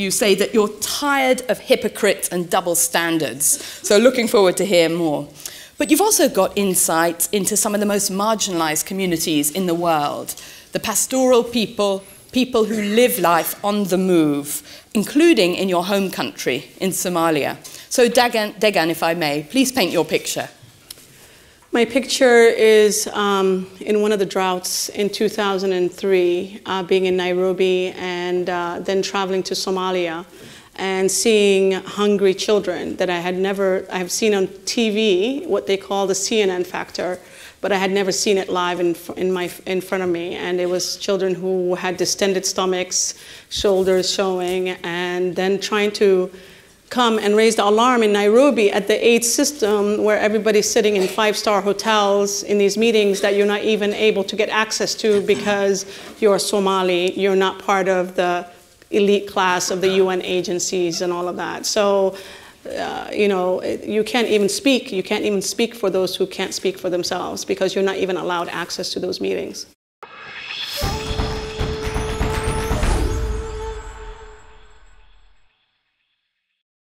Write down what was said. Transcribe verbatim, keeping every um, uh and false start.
You say that you're tired of hypocrites and double standards, so looking forward to hear more. But you've also got insights into some of the most marginalized communities in the world, the pastoral people, people who live life on the move, including in your home country, in Somalia. So Degan, Degan if I may, please paint your picture. My picture is um, in one of the droughts in two thousand three, uh, being in Nairobi and uh, then traveling to Somalia and seeing hungry children that I had never, I have seen on T V, what they call the C N N factor, but I had never seen it live in, in, my, in front of me. And it was children who had distended stomachs, shoulders showing, and then trying to come and raise the alarm in Nairobi at the aid system where everybody's sitting in five-star hotels in these meetings that you're not even able to get access to because you're Somali, you're not part of the elite class of the U N agencies and all of that. So, uh, you know, you can't even speak. You can't even speak for those who can't speak for themselves because you're not even allowed access to those meetings.